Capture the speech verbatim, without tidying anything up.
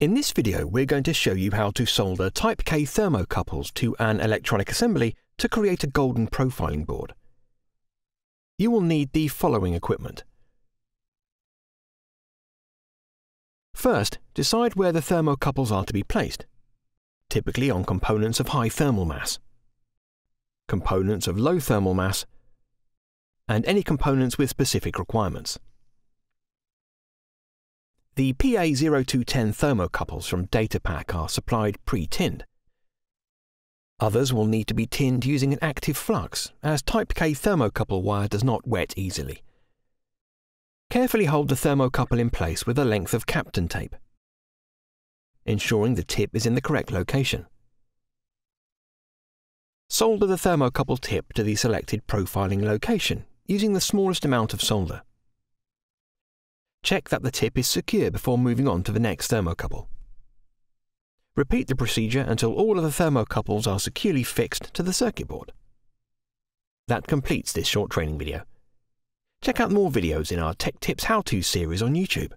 In this video, we're going to show you how to solder Type K thermocouples to an electronic assembly to create a golden profiling board. You will need the following equipment. First, decide where the thermocouples are to be placed, typically on components of high thermal mass, components of low thermal mass, and any components with specific requirements. The P A zero two ten thermocouples from Datapaq are supplied pre-tinned. Others will need to be tinned using an active flux, as Type K thermocouple wire does not wet easily. Carefully hold the thermocouple in place with a length of Kapton tape, ensuring the tip is in the correct location. Solder the thermocouple tip to the selected profiling location using the smallest amount of solder. Check that the tip is secure before moving on to the next thermocouple. Repeat the procedure until all of the thermocouples are securely fixed to the circuit board. That completes this short training video. Check out more videos in our Tech Tips How To series on YouTube.